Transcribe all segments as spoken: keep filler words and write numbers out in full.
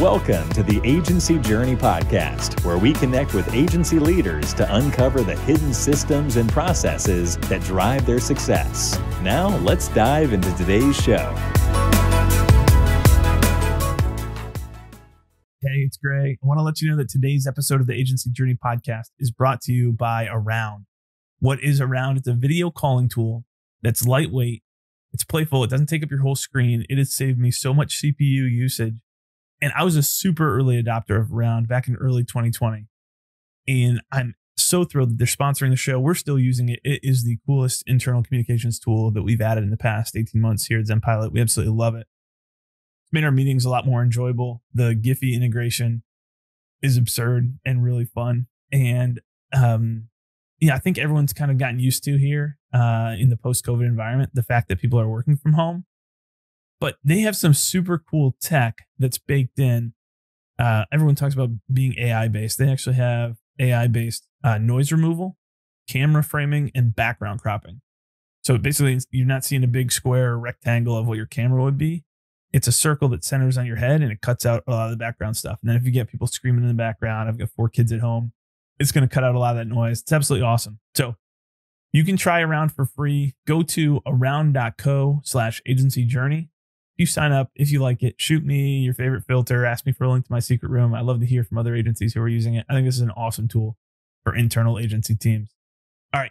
Welcome to the Agency Journey podcast, where we connect with agency leaders to uncover the hidden systems and processes that drive their success. Now, let's dive into today's show. Hey, it's Gray. I want to let you know that today's episode of the Agency Journey podcast is brought to you by Around. What is Around? It's a video calling tool that's lightweight. It's playful. It doesn't take up your whole screen. It has saved me so much C P U usage. And I was a super early adopter of Around back in early twenty twenty. And I'm so thrilled that they're sponsoring the show. We're still using it. It is the coolest internal communications tool that we've added in the past eighteen months here at ZenPilot. We absolutely love it. It's made our meetings a lot more enjoyable. The Giphy integration is absurd and really fun. And um, yeah, I think everyone's kind of gotten used to here uh, in the post-COVID environment, the fact that people are working from home. But they have some super cool tech that's baked in. Uh, everyone talks about being A I-based. They actually have A I-based uh, noise removal, camera framing, and background cropping. So basically, you're not seeing a big square or rectangle of what your camera would be. It's a circle that centers on your head, and it cuts out a lot of the background stuff. And then if you get people screaming in the background, I've got four kids at home, it's going to cut out a lot of that noise. It's absolutely awesome. So you can try Around for free. Go to around.co slash agency journey. You sign up if you like it. Shoot me your favorite filter. Ask me for a link to my secret room. I love to hear from other agencies who are using it. I think this is an awesome tool for internal agency teams. All right,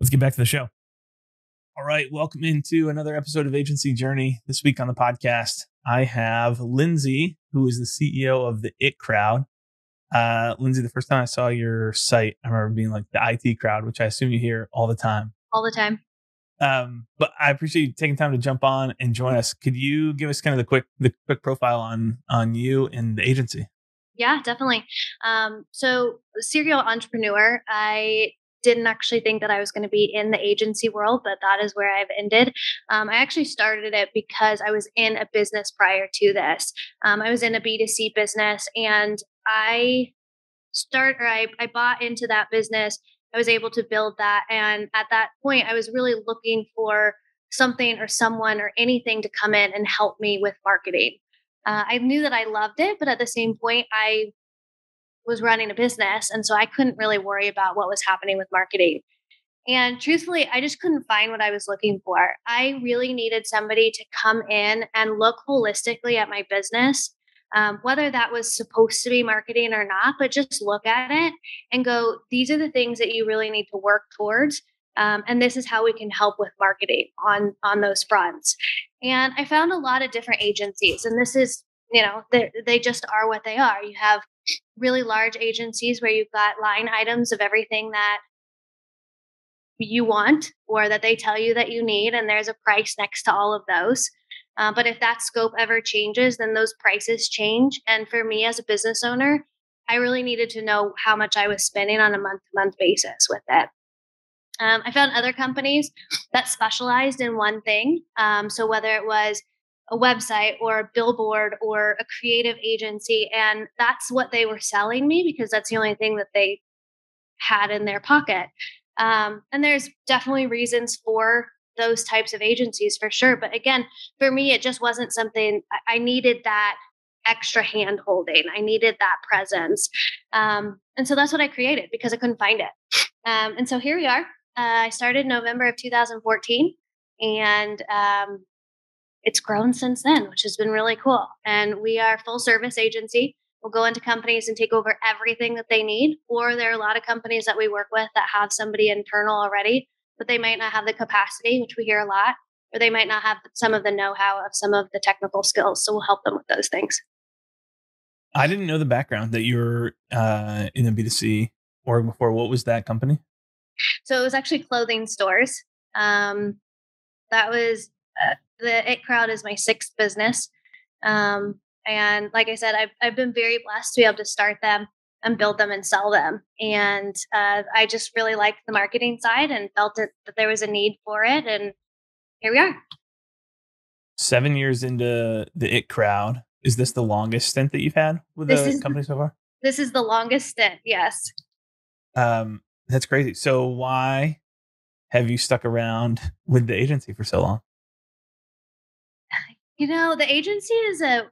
let's get back to the show. All right, welcome into another episode of Agency Journey. This week on the podcast, I have Lindsay, who is the C E O of The I T Crowd. Uh, Lindsay, the first time I saw your site, I remember being like The I T Crowd, which I assume you hear all the time. All the time. Um, but I appreciate you taking time to jump on and join us. Could you give us kind of the quick, the quick profile on, on you and the agency? Yeah, definitely. Um, so serial entrepreneur, I didn't actually think that I was going to be in the agency world, but that is where I've ended. Um, I actually started it because I was in a business prior to this. Um, I was in a B two C business and I start, or I, I bought into that business. I was able to build that. And at that point, I was really looking for something or someone or anything to come in and help me with marketing. Uh, I knew that I loved it, but at the same point, I was running a business. And so I couldn't really worry about what was happening with marketing. And truthfully, I just couldn't find what I was looking for. I really needed somebody to come in and look holistically at my business. Um, whether that was supposed to be marketing or not, but just look at it and go, these are the things that you really need to work towards. Um, and this is how we can help with marketing on, on those fronts. And I found a lot of different agencies, and this is, you know, they just are what they are. You have really large agencies where you've got line items of everything that you want or that they tell you that you need. And there's a price next to all of those. Uh, but if that scope ever changes, then those prices change. And for me as a business owner, I really needed to know how much I was spending on a month-to-month basis with it. Um, I found other companies that specialized in one thing. Um, so whether it was a website or a billboard or a creative agency, and that's what they were selling me because that's the only thing that they had in their pocket. Um, and there's definitely reasons for those types of agencies for sure. But again, for me, it just wasn't something I needed that extra hand holding. I needed that presence. Um, and so that's what I created because I couldn't find it. Um, and so here we are. Uh, I started November of two thousand fourteen and um, it's grown since then, which has been really cool. And we are a full service agency. We'll go into companies and take over everything that they need. Or there are a lot of companies that we work with that have somebody internal already, but they might not have the capacity, which we hear a lot, or they might not have some of the know-how of some of the technical skills. So we'll help them with those things. I didn't know the background that you're uh, in a B two C org before. What was that company? So it was actually clothing stores. Um, that was, uh, the I T Crowd is my sixth business. Um, and like I said, I've, I've been very blessed to be able to start them and build them and sell them. And uh, I just really liked the marketing side and felt it, that there was a need for it. And here we are. Seven years into the I T Crowd. Is this the longest stint that you've had with this the company so far? This is the longest stint, yes. Um, that's crazy. So why have you stuck around with the agency for so long? You know, the agency is a,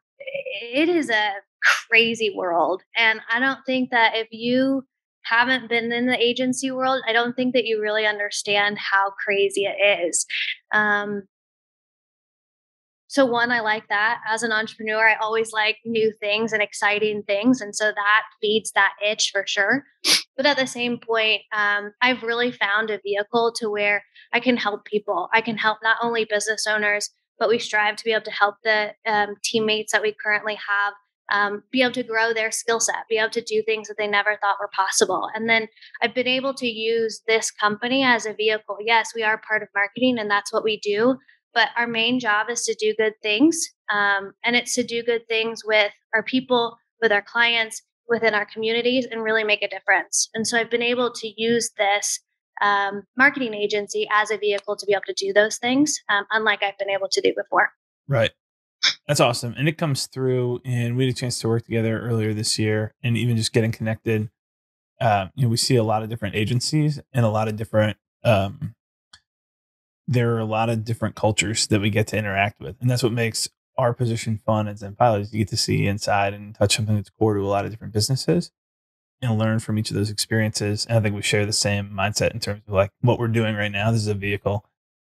it is a crazy world. And I don't think that if you haven't been in the agency world, I don't think that you really understand how crazy it is. Um, so one, I like that. As an entrepreneur, I always like new things and exciting things. And so that feeds that itch for sure. But at the same point, um, I've really found a vehicle to where I can help people. I can help not only business owners, but we strive to be able to help the um, teammates that we currently have um, be able to grow their skill set, be able to do things that they never thought were possible. And then I've been able to use this company as a vehicle. Yes, we are part of marketing and that's what we do, but our main job is to do good things. Um, and it's to do good things with our people, with our clients, within our communities, and really make a difference. And so I've been able to use this Um, marketing agency as a vehicle to be able to do those things, um, unlike I've been able to do before. Right. That's awesome. And it comes through, and we had a chance to work together earlier this year, and even just getting connected. Um, you know, we see a lot of different agencies and a lot of different, um, there are a lot of different cultures that we get to interact with. And that's what makes our position fun at ZenPilot, is you get to see inside and touch something that's core to a lot of different businesses and learn from each of those experiences. And I think we share the same mindset in terms of like what we're doing right now. This is a vehicle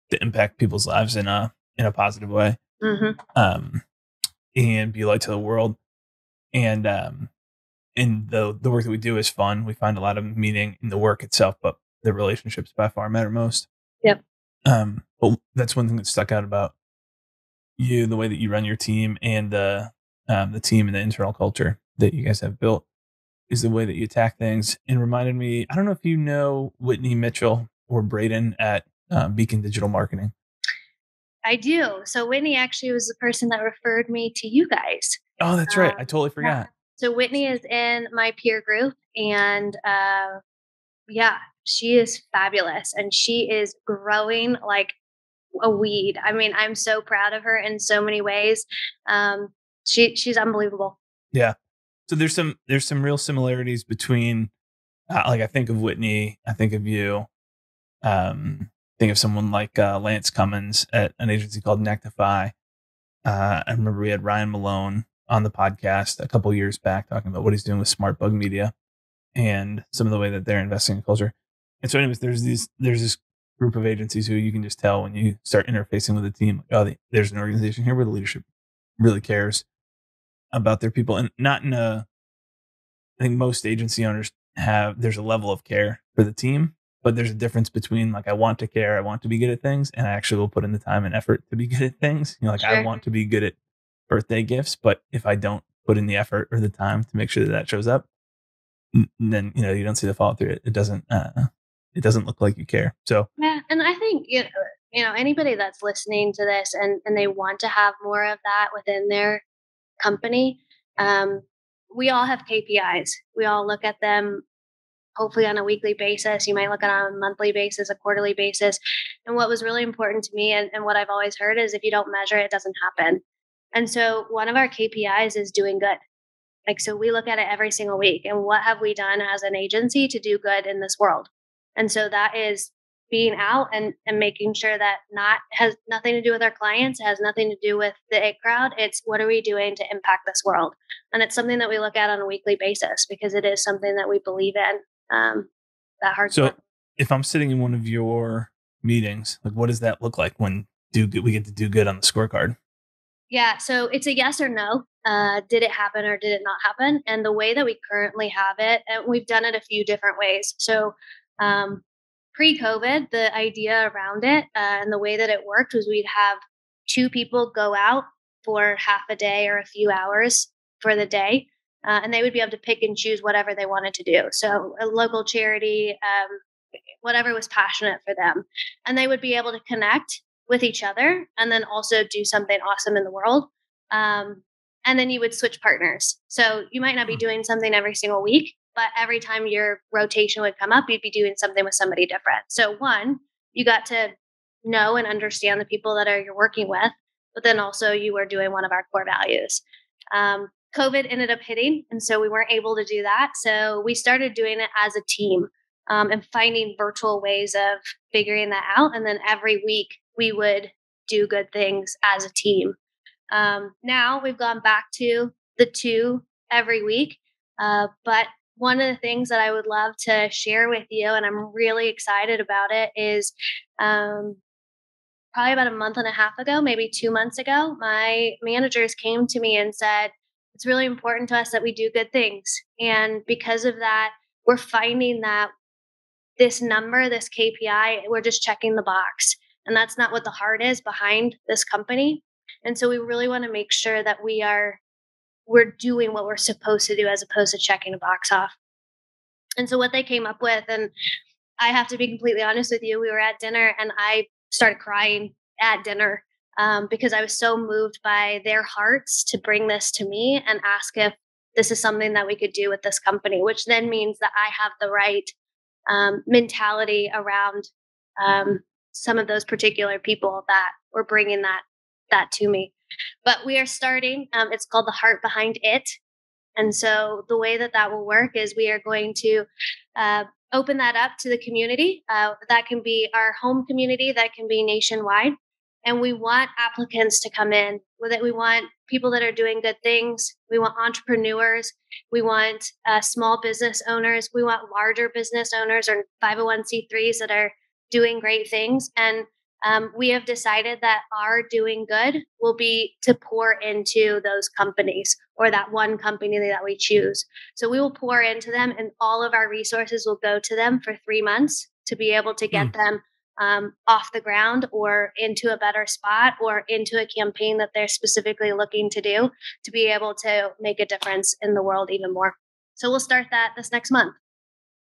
to impact people's lives in a, in a positive way, mm-hmm. um, and be a light to the world. And, um, and the, the work that we do is fun. We find a lot of meaning in the work itself, but the relationships by far matter most. Yep. Um, but that's one thing that stuck out about you, the way that you run your team and the, um, the team and the internal culture that you guys have built, is the way that you attack things. And reminded me, I don't know if you know Whitney Mitchell or Braden at um, Beacon Digital Marketing. I do. So Whitney actually was the person that referred me to you guys. Oh, that's um, right. I totally forgot. Yeah. So Whitney is in my peer group, and uh, yeah, she is fabulous and she is growing like a weed. I mean, I'm so proud of her in so many ways. Um, she she's unbelievable. Yeah. So there's some, there's some real similarities between, uh, like I think of Whitney, I think of you, um, think of someone like uh, Lance Cummins at an agency called Nectify. Uh, I remember we had Ryan Malone on the podcast a couple years back talking about what he's doing with Smart Bug Media and some of the way that they're investing in culture. And so anyways, there's these, there's this group of agencies who you can just tell when you start interfacing with a team, like, oh, there's an organization here where the leadership really cares about their people. And not in a, I think most agency owners have, there's a level of care for the team, but there's a difference between like, I want to care, I want to be good at things, and I actually will put in the time and effort to be good at things. You know, like sure. I want to be good at birthday gifts, but if I don't put in the effort or the time to make sure that that shows up, then, you know, you don't see the follow through. It, it doesn't, uh, it doesn't look like you care. So, yeah. And I think, you know, you know, anybody that's listening to this and, and they want to have more of that within their company. Um, we all have K P Is. We all look at them hopefully on a weekly basis. You might look at it on a monthly basis, a quarterly basis. And what was really important to me and, and what I've always heard is if you don't measure it, it doesn't happen. And so one of our K P Is is doing good. Like, so we look at it every single week and what have we done as an agency to do good in this world? And so that is being out and, and making sure that not has nothing to do with our clients, has nothing to do with the I T crowd. It's what are we doing to impact this world? And it's something that we look at on a weekly basis because it is something that we believe in. Um, that hard. So work. If I'm sitting in one of your meetings, like what does that look like when do good, we get to do good on the scorecard? Yeah. So it's a yes or no. Uh, did it happen or did it not happen? And the way that we currently have it, and we've done it a few different ways. So, um, pre-COVID, the idea around it uh, and the way that it worked was we'd have two people go out for half a day or a few hours for the day, uh, and they would be able to pick and choose whatever they wanted to do. So a local charity, um, whatever was passionate for them. And they would be able to connect with each other and then also do something awesome in the world. Um, and then you would switch partners. So you might not be doing something every single week, but every time your rotation would come up, you'd be doing something with somebody different. So one, you got to know and understand the people that are you're working with, but then also you were doing one of our core values. Um, COVID ended up hitting, and so we weren't able to do that. So we started doing it as a team um, and finding virtual ways of figuring that out. And then every week we would do good things as a team. Um, now we've gone back to the two every week. Uh, but one of the things that I would love to share with you, and I'm really excited about it, is um, probably about a month and a half ago, maybe two months ago, my managers came to me and said, it's really important to us that we do good things. And because of that, we're finding that this number, this K P I, we're just checking the box. And that's not what the heart is behind this company. And so we really want to make sure that we are we're doing what we're supposed to do as opposed to checking a box off. And so what they came up with, and I have to be completely honest with you, we were at dinner and I started crying at dinner um, because I was so moved by their hearts to bring this to me and ask if this is something that we could do with this company, which then means that I have the right um, mentality around um, some of those particular people that were bringing that that to me. But we are starting, um, it's called The Heart Behind It. And so the way that that will work is we are going to uh, open that up to the community. Uh, that can be our home community, that can be nationwide. And we want applicants to come in with it. We want people that are doing good things. We want entrepreneurs. We want uh, small business owners. We want larger business owners or five oh one c threes that are doing great things. And Um, we have decided that our doing good will be to pour into those companies or that one company that we choose. So we will pour into them and all of our resources will go to them for three months to be able to get mm. them um, off the ground or into a better spot or into a campaign that they're specifically looking to do to be able to make a difference in the world even more. So we'll start that this next month.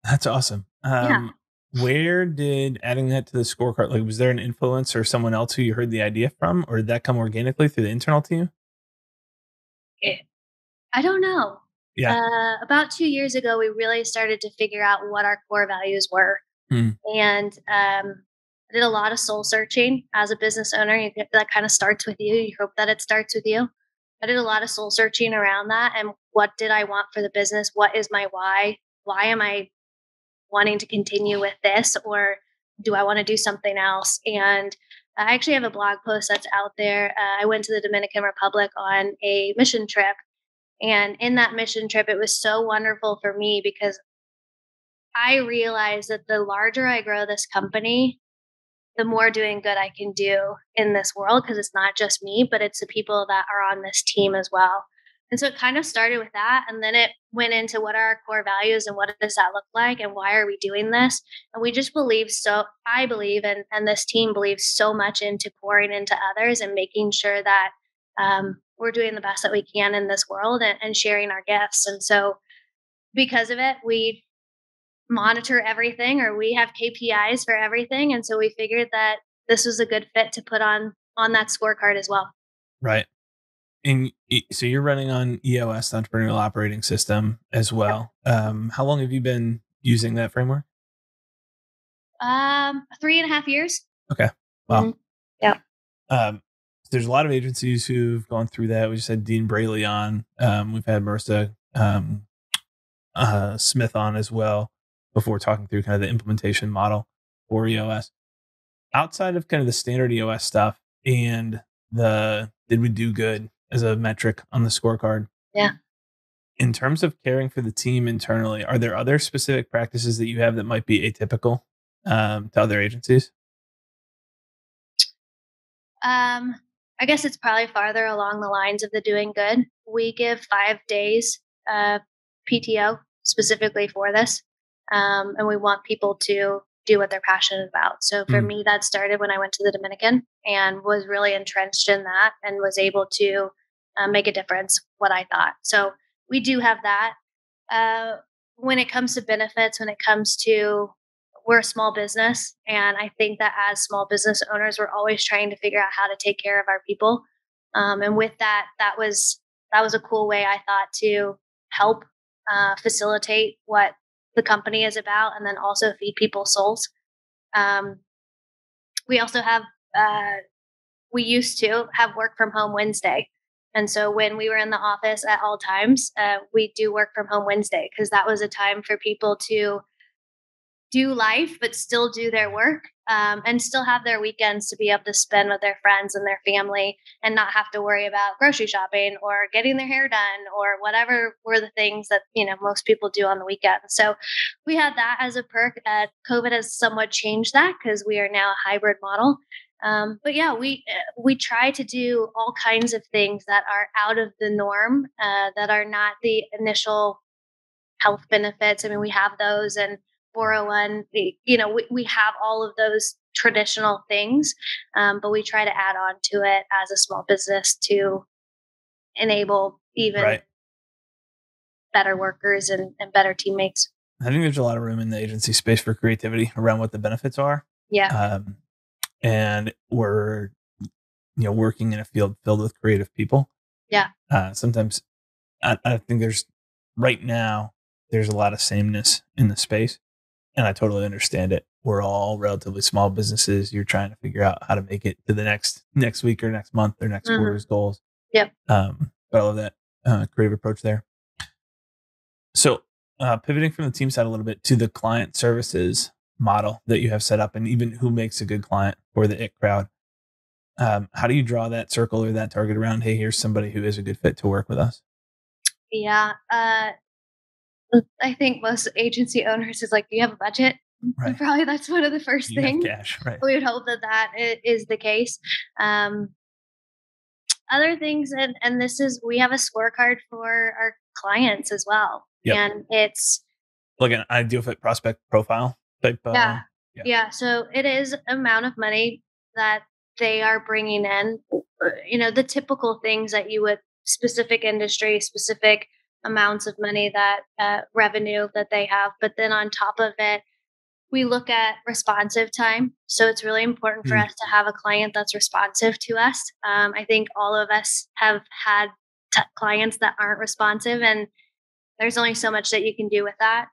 That's awesome. Um, yeah. Where did adding that to the scorecard, like was there an influencer or someone else who you heard the idea from, or did that come organically through the internal team? I don't know. Yeah. Uh, about two years ago, we really started to figure out what our core values were. Hmm. And um, I did a lot of soul searching as a business owner. You, that kind of starts with you. You hope that it starts with you. I did a lot of soul searching around that. And what did I want for the business? What is my why? Why am I wanting to continue with this, or do I want to do something else? And I actually have a blog post that's out there. Uh, I went to the Dominican Republic on a mission trip. And in that mission trip, it was so wonderful for me because I realized that the larger I grow this company, the more doing good I can do in this world, because it's not just me, but it's the people that are on this team as well. And so it kind of started with that. And then it went into what are our core values and what does that look like and why are we doing this? And we just believe so, I believe, and, and this team believes so much into pouring into others and making sure that um, we're doing the best that we can in this world and, and sharing our gifts. And so because of it, we monitor everything, or we have K P Is for everything. And so we figured that this was a good fit to put on on that scorecard as well. Right. And so you're running on E O S, the Entrepreneurial Operating System, as well. Um, how long have you been using that framework? Um, three and a half years. Okay. Wow. Mm-hmm. Yeah. Um, there's a lot of agencies who've gone through that. We just had Dean Braley on. Um, we've had Marissa um, uh, Smith on as well before, talking through kind of the implementation model for E O S. Outside of kind of the standard E O S stuff and the did we do good as a metric on the scorecard. Yeah. In terms of caring for the team internally, are there other specific practices that you have that might be atypical um, to other agencies? Um, I guess it's probably farther along the lines of the doing good. We give five days uh, P T O specifically for this. Um, and we want people to do what they're passionate about. So for mm. me, that started when I went to the Dominican and was really entrenched in that and was able to uh, make a difference, what I thought. So we do have that. Uh, when it comes to benefits, when it comes to, we're a small business. And I think that as small business owners, we're always trying to figure out how to take care of our people. Um, and with that, that was, that was a cool way, I thought, to help uh, facilitate what the company is about, and then also feed people's souls. Um, we also have, uh, we used to have work from home Wednesday. And so when we were in the office at all times, uh, we do work from home Wednesday, because that was a time for people to do life, but still do their work, um, and still have their weekends to be able to spend with their friends and their family and not have to worry about grocery shopping or getting their hair done or whatever were the things that, you know, most people do on the weekend. So we had that as a perk. Uh, COVID has somewhat changed that because we are now a hybrid model. Um, but yeah, we, we try to do all kinds of things that are out of the norm, uh, that are not the initial health benefits. I mean, we have those, and four oh one, you know, we, we have all of those traditional things, um, but we try to add on to it as a small business to enable even right. better workers and, and better teammates. I think there's a lot of room in the agency space for creativity around what the benefits are. Yeah. Um, and we're, you know, working in a field filled with creative people. Yeah. Uh, sometimes I, I think there's right now there's a lot of sameness in the space, and I totally understand it. We're all relatively small businesses. You're trying to figure out how to make it to the next, next week or next month or next mm-hmm. quarter's goals. Yep. Um, but I love that uh, creative approach there. So uh, pivoting from the team side a little bit to the client services model that you have set up, and even who makes a good client for the I T crowd. Um, how do you draw that circle or that target around, hey, here's somebody who is a good fit to work with us? Yeah. Uh, I think most agency owners is like, do you have a budget? Right. Probably that's one of the first you things. Cash, right. We would hope that that is the case. Um, other things, and, and this is, we have a scorecard for our clients as well. Yep. And it's like an ideal fit prospect profile type. Uh, yeah. yeah. Yeah. So it is amount of money that they are bringing in, you know, the typical things that you would, specific industry, specific amounts of money that uh, revenue that they have. But then on top of it, we look at responsive time. So it's really important for mm. us to have a client that's responsive to us. Um, I think all of us have had t- clients that aren't responsive, and there's only so much that you can do with that.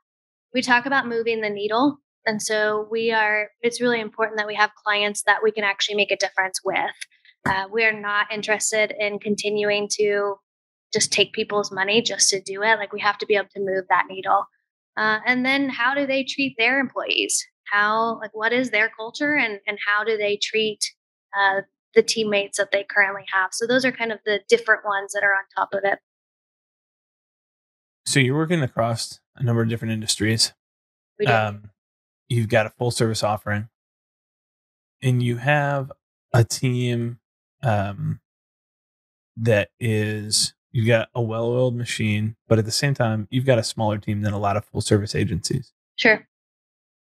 We talk about moving the needle. And so we are, it's really important that we have clients that we can actually make a difference with. Uh, we are not interested in continuing to just take people's money just to do it. Like, we have to be able to move that needle. Uh, and then how do they treat their employees? How, like, what is their culture, and, and how do they treat uh, the teammates that they currently have? So those are kind of the different ones that are on top of it. So you're working across a number of different industries. We do. Um, you've got a full service offering, and you have a team um, that is, you've got a well-oiled machine, but at the same time, you've got a smaller team than a lot of full-service agencies. Sure.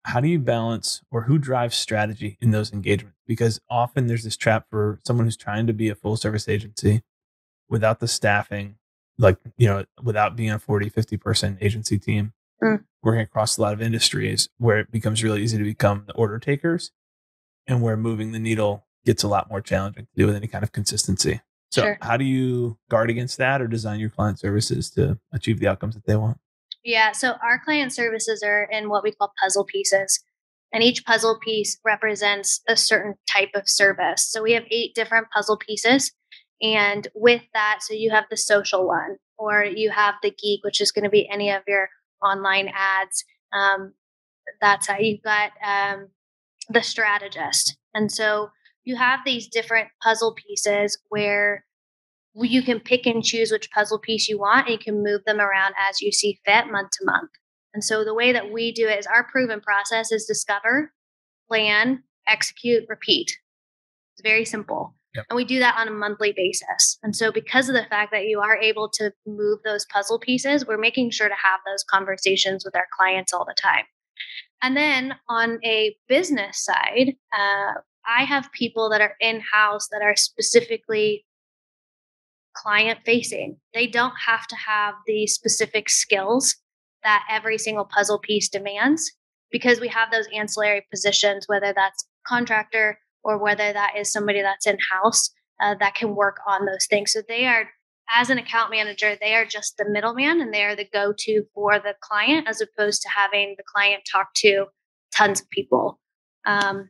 How do you balance, or who drives strategy in those engagements? Because often there's this trap for someone who's trying to be a full-service agency without the staffing, like, you know, without being a forty, fifty-person agency team, mm. working across a lot of industries, where it becomes really easy to become the order takers, and where moving the needle gets a lot more challenging to do with any kind of consistency. So sure. How do you guard against that, or design your client services to achieve the outcomes that they want? Yeah. So our client services are in what we call puzzle pieces, and each puzzle piece represents a certain type of service. So we have eight different puzzle pieces, and with that, so you have the social one, or you have the geek, which is going to be any of your online ads. Um, that's how you've got um, the strategist. And so you have these different puzzle pieces where you can pick and choose which puzzle piece you want, and you can move them around as you see fit month to month. And so the way that we do it is, our proven process is discover, plan, execute, repeat. It's very simple. Yep. And we do that on a monthly basis. And so because of the fact that you are able to move those puzzle pieces, we're making sure to have those conversations with our clients all the time. And then on a business side, uh, I have people that are in-house that are specifically client-facing. They don't have to have the specific skills that every single puzzle piece demands, because we have those ancillary positions, whether that's contractor or whether that is somebody that's in-house uh, that can work on those things. So they are, as an account manager, they are just the middleman, and they are the go-to for the client, as opposed to having the client talk to tons of people. Um,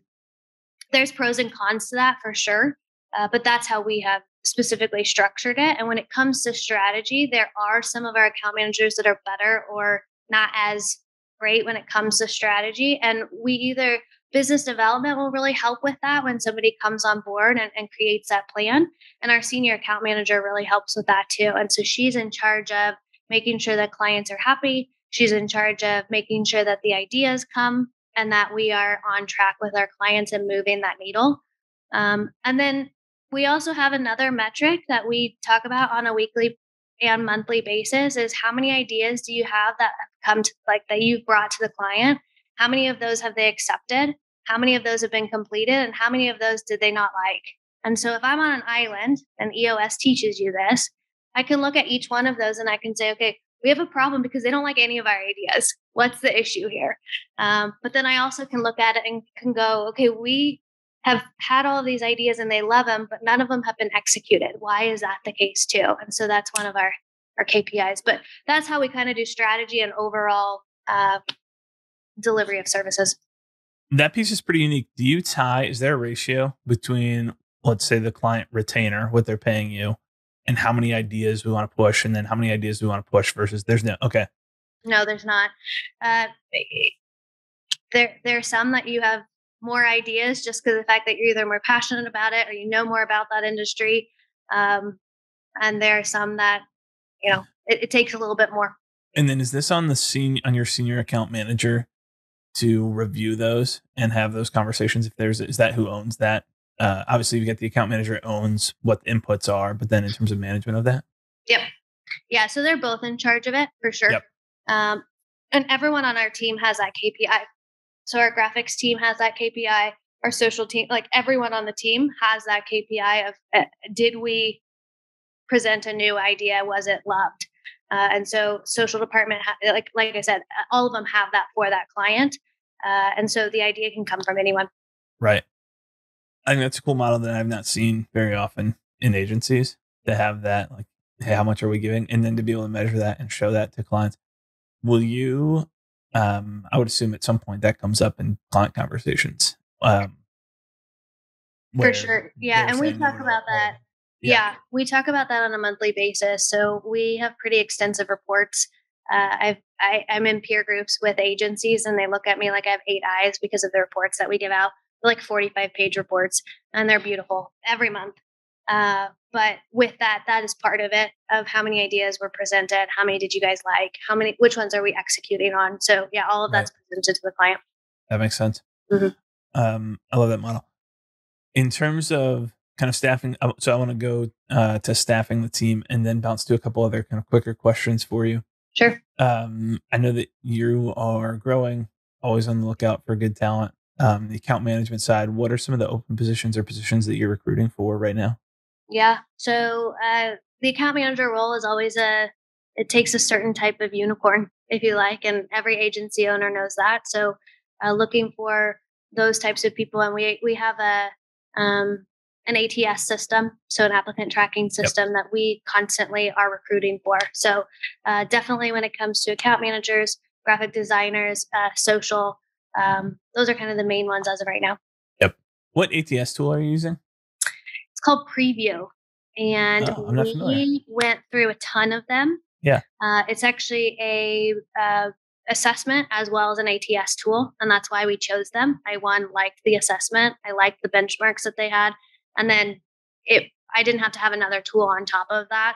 There's pros and cons to that for sure, uh, but that's how we have specifically structured it. And when it comes to strategy, there are some of our account managers that are better or not as great when it comes to strategy. And we either business development will really help with that when somebody comes on board and, and creates that plan. And our senior account manager really helps with that too. And so she's in charge of making sure that clients are happy. She's in charge of making sure that the ideas come and that we are on track with our clients and moving that needle. Um, and then we also have another metric that we talk about on a weekly and monthly basis is how many ideas do you have that have come to like that you've brought to the client? How many of those have they accepted? How many of those have been completed? And how many of those did they not like? And so if I'm on an island and E O S teaches you this, I can look at each one of those and I can say, okay, we have a problem because they don't like any of our ideas. What's the issue here? Um, but then I also can look at it and can go, okay, we have had all of these ideas and they love them, but none of them have been executed. Why is that the case too? And so that's one of our, our K P Is, but that's how we kind of do strategy and overall uh, delivery of services. That piece is pretty unique. Do you tie, is there a ratio between, let's say, the client retainer, what they're paying you, and how many ideas we want to push, and then how many ideas we want to push versus there's no, okay. No, there's not. Uh, there, there are some that you have more ideas just because of the fact that you're either more passionate about it or you know more about that industry. Um, and there are some that, you know, it, it takes a little bit more. And then is this on the senior, on your senior account manager to review those and have those conversations? If there's, is that who owns that? Uh, obviously, we get the account manager owns what the inputs are, but then in terms of management of that. Yep. Yeah. So they're both in charge of it for sure. Yep. Um, and everyone on our team has that K P I. So our graphics team has that K P I, our social team, like everyone on the team has that K P I of, uh, did we present a new idea? Was it loved? Uh, and so social department, ha- like, like I said, all of them have that for that client. Uh, and so the idea can come from anyone. Right. I think that's a cool model that I've not seen very often in agencies to have that, like, hey, how much are we giving? And then to be able to measure that and show that to clients. Will you, um, I would assume at some point that comes up in client conversations. Um, For sure. Yeah. And we talk about that. Yeah. yeah. We talk about that on a monthly basis. So we have pretty extensive reports. Uh, I've, I, I'm in peer groups with agencies and they look at me like I have eight eyes because of the reports that we give out, like forty-five page reports, and they're beautiful every month. Uh, but with that, that is part of it, of how many ideas were presented, how many did you guys like, how many, which ones are we executing on? So yeah, all of that's presented to the client. That makes sense. Mm-hmm. Um, I love that model. In terms of kind of staffing, so I want to go uh, to staffing the team and then bounce to a couple other kind of quicker questions for you. Sure. Um, I know that you are growing, always on the lookout for good talent. Um, the account management side, what are some of the open positions or positions that you're recruiting for right now? Yeah. So uh, the account manager role is always a, it takes a certain type of unicorn, if you like, and every agency owner knows that. So uh, looking for those types of people. And we, we have a, um, an A T S system. So an applicant tracking system. Yep. That we constantly are recruiting for. So uh, definitely when it comes to account managers, graphic designers, uh, social, um, those are kind of the main ones as of right now. Yep. What A T S tool are you using? It's called Preview, and oh, we familiar. went through a ton of them. Yeah, uh, it's actually a uh, assessment as well as an A T S tool, and that's why we chose them. I one liked the assessment, I liked the benchmarks that they had, and then it. I didn't have to have another tool on top of that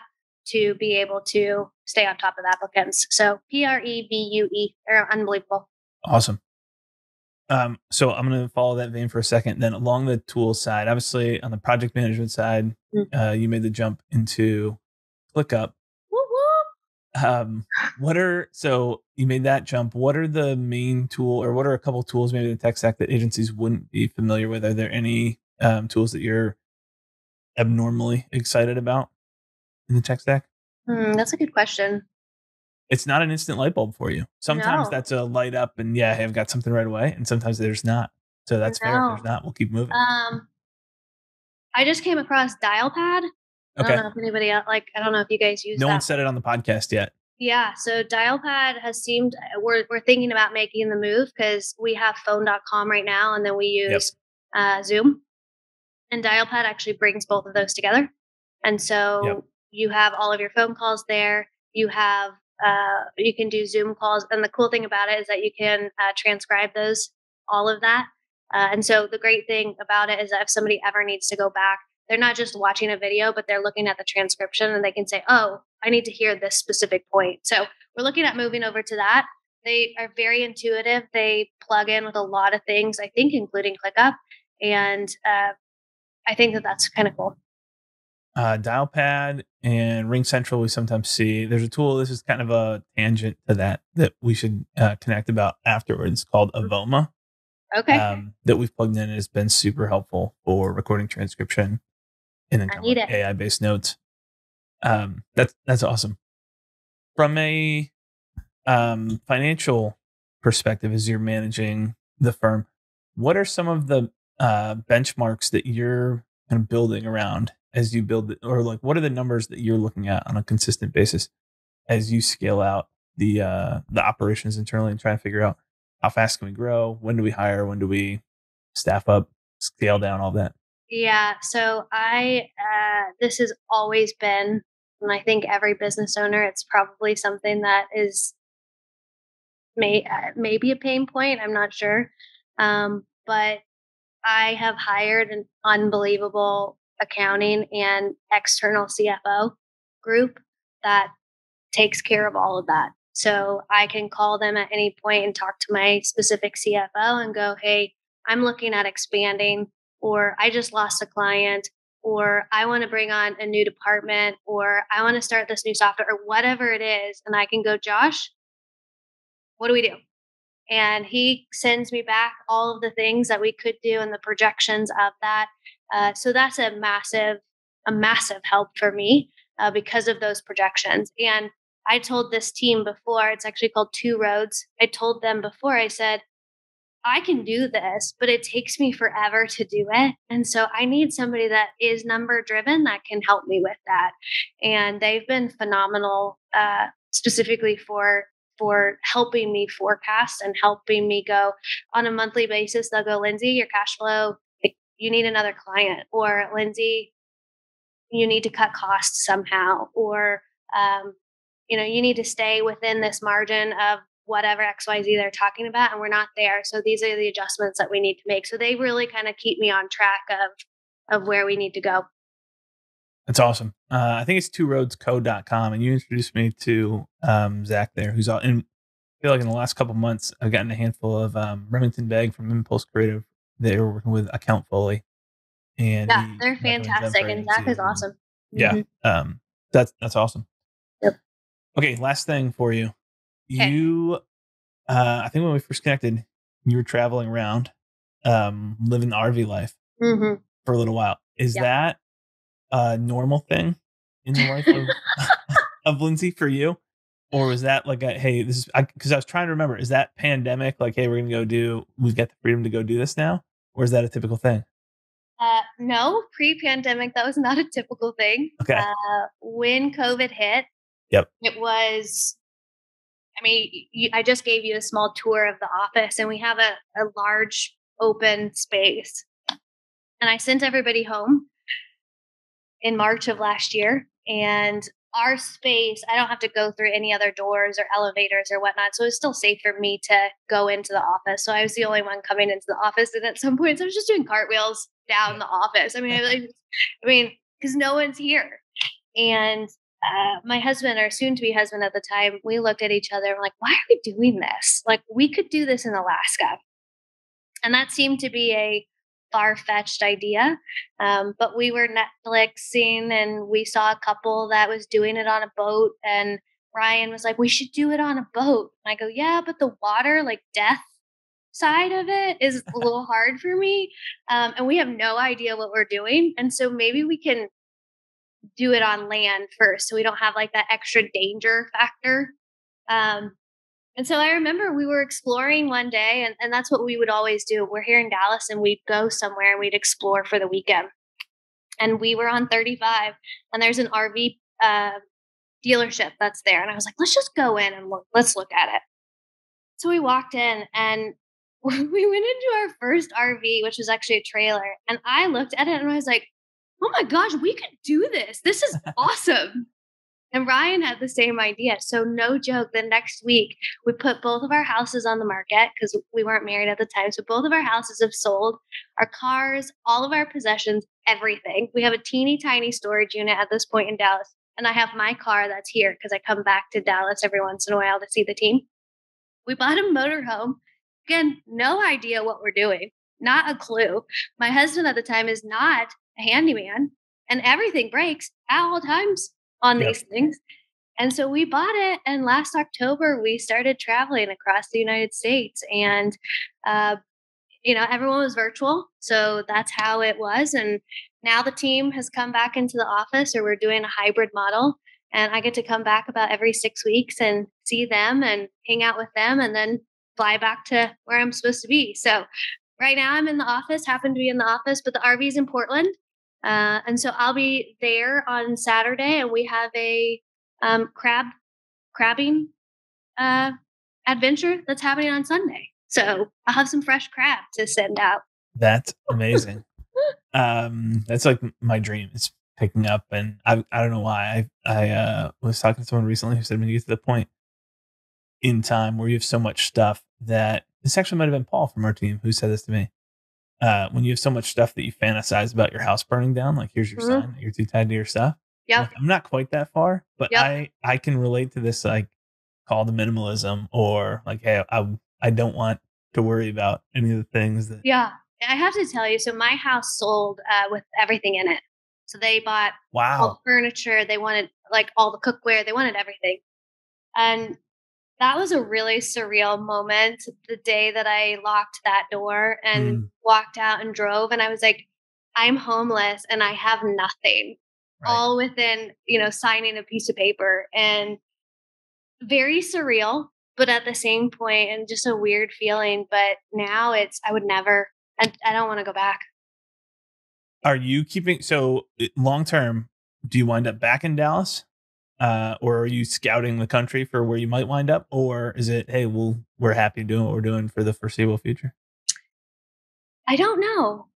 to be able to stay on top of applicants. So P R E V U E, they're unbelievable. Awesome. Um, so I'm going to follow that vein for a second. Then along the tool side, obviously on the project management side, mm-hmm. uh, you made the jump into ClickUp. Whoop, whoop. Um, what are, so you made that jump. What are the main tool or what are a couple of tools, maybe the tech stack that agencies wouldn't be familiar with? Are there any, um, tools that you're abnormally excited about in the tech stack? Mm, that's a good question. It's not an instant light bulb for you. Sometimes no. That's a light up and yeah, hey, I've got something right away. And sometimes there's not. So that's no. fair. If there's not, we'll keep moving. Um, I just came across Dialpad. Okay. I don't know if anybody else, like, I don't know if you guys use no that. No one said it on the podcast yet. Yeah. So Dialpad has seemed, we're, we're thinking about making the move because we have phone dot com right now. And then we use yep. uh, Zoom, and Dialpad actually brings both of those together. And so yep. you have all of your phone calls there. You have Uh, you can do Zoom calls. And the cool thing about it is that you can uh, transcribe those, all of that. Uh, and so the great thing about it is that if somebody ever needs to go back, they're not just watching a video, but they're looking at the transcription and they can say, oh, I need to hear this specific point. So we're looking at moving over to that. They are very intuitive. They plug in with a lot of things, I think, including ClickUp. And uh, I think that that's kind of cool. Uh, Dialpad and Ring Central, we sometimes see. There's a tool, this is kind of a tangent to that, that we should uh, connect about afterwards called Avoma. Okay. Um, that we've plugged in and has been super helpful for recording transcription and then kind of A I-based notes. Um, that's that's awesome. From a um, financial perspective, as you're managing the firm, what are some of the uh, benchmarks that you're kind of building around as you build, or like what are the numbers that you're looking at on a consistent basis as you scale out the uh, the operations internally and try to figure out how fast can we grow? When do we hire? When do we staff up, scale down, all that? Yeah. So I, uh, this has always been, and I think every business owner, it's probably something that is may, uh, maybe a pain point. I'm not sure. Um, but I have hired an unbelievable accounting and external C F O group that takes care of all of that. So I can call them at any point and talk to my specific C F O and go, hey, I'm looking at expanding, or I just lost a client, or I want to bring on a new department, or I want to start this new software, or whatever it is. And I can go, Josh, what do we do? And he sends me back all of the things that we could do and the projections of that. Uh, so that's a massive, a massive help for me uh, because of those projections. And I told this team before, it's actually called Two Roads. I told them before, I said, I can do this, but it takes me forever to do it. And so I need somebody that is number driven that can help me with that. And they've been phenomenal, uh, specifically for for helping me forecast and helping me go on a monthly basis. They'll go, Lindsay, your cash flow, you need another client, or Lindsay, you need to cut costs somehow, or, um, you know, you need to stay within this margin of whatever X Y Z they're talking about, and we're not there. So these are the adjustments that we need to make. So they really kind of keep me on track of, of where we need to go. That's awesome. Uh, I think it's two roads co dot com, and you introduced me to um, Zach there, who's all in. I feel like in the last couple months, I've gotten a handful of um, Remington Begg from Impulse Creative. They were working with Account Foley, and yeah, he, they're fantastic. And Zach is awesome. Mm-hmm. Yeah, um, that's that's awesome. Yep. Okay, last thing for you. Okay. You, uh, I think when we first connected, you were traveling around, um, living the R V life mm-hmm. for a little while. Is yep. that a normal thing in the life of, of Lindsay for you? Or was that like, a, hey, this is, because I, I was trying to remember, is that pandemic like, hey, we're going to go do, we've got the freedom to go do this now? Or is that a typical thing? Uh, no, pre-pandemic, that was not a typical thing. Okay. Uh, when COVID hit, yep, it was, I mean, you, I just gave you a small tour of the office, and we have a, a large open space. And I sent everybody home in March of last year. And our space, I don't have to go through any other doors or elevators or whatnot. So it was still safe for me to go into the office. So I was the only one coming into the office. And at some points I was just doing cartwheels down the office. I mean, I, really, I mean, because no one's here. And uh, my husband, or soon to be husband at the time, we looked at each other and we're like, why are we doing this? Like, we could do this in Alaska. And that seemed to be a far-fetched idea. Um, but we were Netflixing, and we saw a couple that was doing it on a boat, and Ryan was like, we should do it on a boat. And I go, yeah, but the water, like death side of it is a little hard for me. Um, and we have no idea what we're doing. And so maybe we can do it on land first, so we don't have like that extra danger factor. Um, And so I remember we were exploring one day, and, and that's what we would always do. We're here in Dallas, and we'd go somewhere and we'd explore for the weekend. And we were on thirty-five, and there's an R V uh, dealership that's there. And I was like, let's just go in and look, let's look at it. So we walked in, and we went into our first R V, which was actually a trailer. And I looked at it and I was like, oh my gosh, we could do this. This is awesome. And Ryan had the same idea. So no joke, the next week we put both of our houses on the market because we weren't married at the time. So both of our houses have sold, our cars, all of our possessions, everything. We have a teeny tiny storage unit at this point in Dallas. And I have my car that's here because I come back to Dallas every once in a while to see the team. We bought a motorhome. Again, no idea what we're doing. Not a clue. My husband at the time is not a handyman, and everything breaks at all times on yep. these things. And so we bought it. And last October, we started traveling across the United States. And, uh, you know, everyone was virtual. So that's how it was. And now the team has come back into the office, or we're doing a hybrid model. And I get to come back about every six weeks and see them and hang out with them and then fly back to where I'm supposed to be. So right now I'm in the office, happen to be in the office, but the R V is in Portland. Uh, and so I'll be there on Saturday, and we have a um, crab crabbing uh, adventure that's happening on Sunday. So I'll have some fresh crab to send out. That's amazing. um, that's like my dream is picking up, and I I don't know why I I uh, was talking to someone recently who said when you get to the point in time where you have so much stuff that this actually might have been Paul from our team who said this to me. Uh, when you have so much stuff that you fantasize about your house burning down, like here's your mm-hmm. sign that you're too tied to your stuff. Yeah. Like, I'm not quite that far, but yep. I, I can relate to this, like call to minimalism, or like, hey, I, I don't want to worry about any of the things that. Yeah. I have to tell you. So my house sold uh, with everything in it. So they bought wow. all the furniture. They wanted like all the cookware. They wanted everything. And that was a really surreal moment, the day that I locked that door and mm. walked out and drove. And I was like, I'm homeless and I have nothing, right. all within, you know, signing a piece of paper. And very surreal, but at the same point, and just a weird feeling. But now it's, I would never, I, I don't want to go back. Are you keeping, so long term, do you wind up back in Dallas? Uh, or are you scouting the country for where you might wind up? Or is it, hey, we'll, we're happy doing what we're doing for the foreseeable future? I don't know.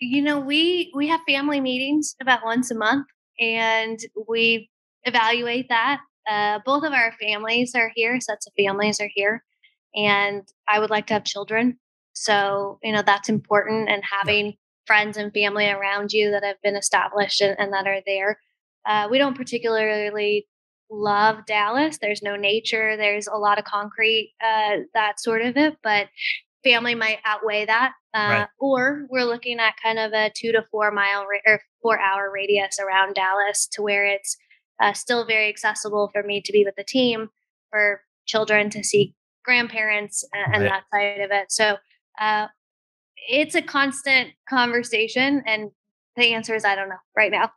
You know, we, we have family meetings about once a month, and we evaluate that. Uh, both of our families are here. Sets of families are here. And I would like to have children. So, you know, that's important. And having yeah. friends and family around you that have been established and, and that are there. Uh, we don't particularly love Dallas. There's no nature. There's a lot of concrete, uh, that sort of it, but family might outweigh that. Uh, right. Or we're looking at kind of a two to four mile ra- or four hour radius around Dallas to where it's uh, still very accessible for me to be with the team, for children to see grandparents and, right. and that side of it. So uh, it's a constant conversation, and the answer is, I don't know right now.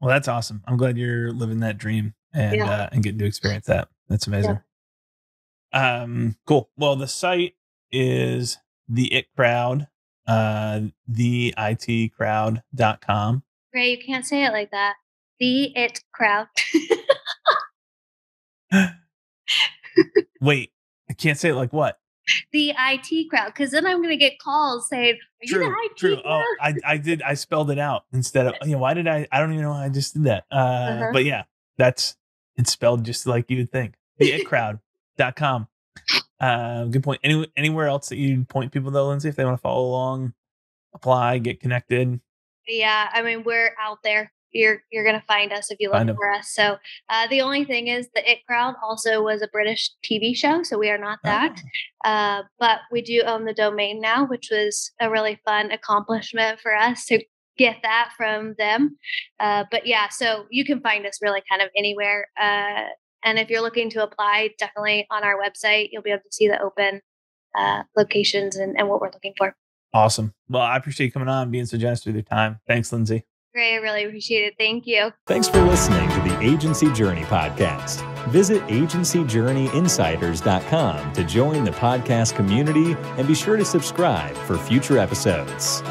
Well, that's awesome. I'm glad you're living that dream and yeah. uh, and getting to experience that. That's amazing. Yeah. Um, cool. Well, the site is The I T Crowd, uh, the it crowd dot com. Ray, you can't say it like that. The I T Crowd. Wait, I can't say it like what? The I T Crowd, because then I'm going to get calls saying, are true, you the I T true. Crowd? Oh, I, I did. I spelled it out instead of, you know, why did I, I don't even know why I just did that. Uh, uh-huh. But yeah, that's, it's spelled just like you would think. the it crowd dot com. Uh, good point. Any, anywhere else that you'd point people though, Lindsay, if they want to follow along, apply, get connected? Yeah. I mean, we're out there. You're, you're going to find us if you look for us. So uh, the only thing is The I T Crowd also was a British T V show. So we are not that, oh. uh, but we do own the domain now, which was a really fun accomplishment for us to get that from them. Uh, but yeah, so you can find us really kind of anywhere. Uh, and if you're looking to apply, definitely on our website, you'll be able to see the open uh, locations and, and what we're looking for. Awesome. Well, I appreciate you coming on and being so generous with your time. Thanks, Lindsay. Great. I really appreciate it. Thank you. Thanks for listening to the Agency Journey podcast. Visit agency journey insiders dot com to join the podcast community, and be sure to subscribe for future episodes.